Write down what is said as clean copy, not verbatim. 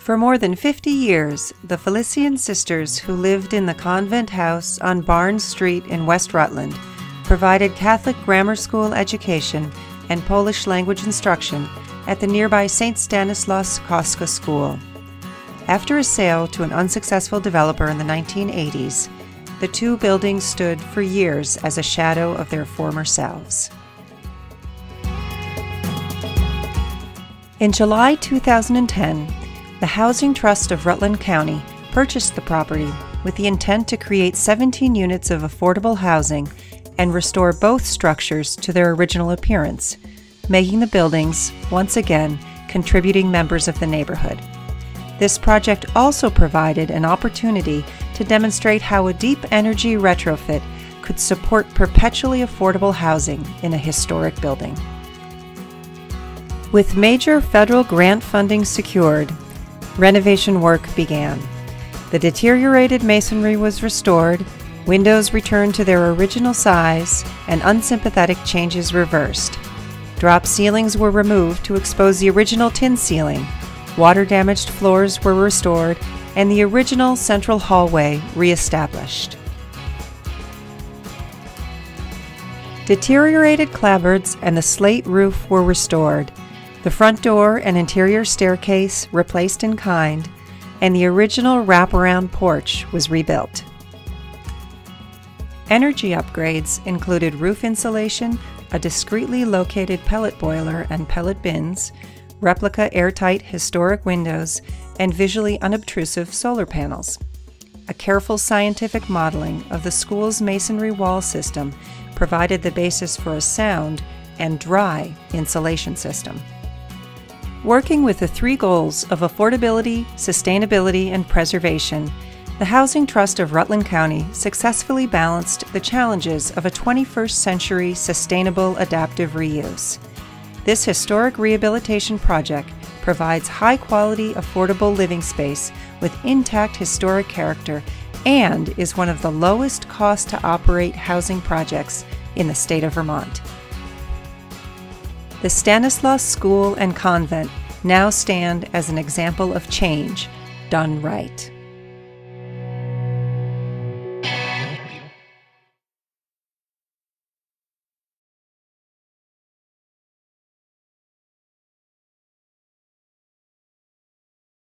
For more than 50 years, the Felician Sisters, who lived in the convent house on Barnes Street in West Rutland, provided Catholic grammar school education and Polish language instruction at the nearby St. Stanislaus Kostka School. After a sale to an unsuccessful developer in the 1980s, the two buildings stood for years as a shadow of their former selves. In July 2010, the Housing Trust of Rutland County purchased the property with the intent to create 17 units of affordable housing and restore both structures to their original appearance, making the buildings, once again, contributing members of the neighborhood. This project also provided an opportunity to demonstrate how a deep energy retrofit could support perpetually affordable housing in a historic building. With major federal grant funding secured, renovation work began. The deteriorated masonry was restored, windows returned to their original size, and unsympathetic changes reversed. Drop ceilings were removed to expose the original tin ceiling, water-damaged floors were restored, and the original central hallway re-established. Deteriorated clapboards and the slate roof were restored, the front door and interior staircase replaced in kind, and the original wraparound porch was rebuilt. Energy upgrades included roof insulation, a discreetly located pellet boiler and pellet bins, replica airtight historic windows, and visually unobtrusive solar panels. A careful scientific modeling of the school's masonry wall system provided the basis for a sound and dry insulation system. Working with the three goals of affordability, sustainability, and preservation, the Housing Trust of Rutland County successfully balanced the challenges of a 21st century sustainable adaptive reuse. This historic rehabilitation project provides high-quality, affordable living space with intact historic character and is one of the lowest cost to operate housing projects in the state of Vermont. The Stanislaus School and Convent now stand as an example of change done right.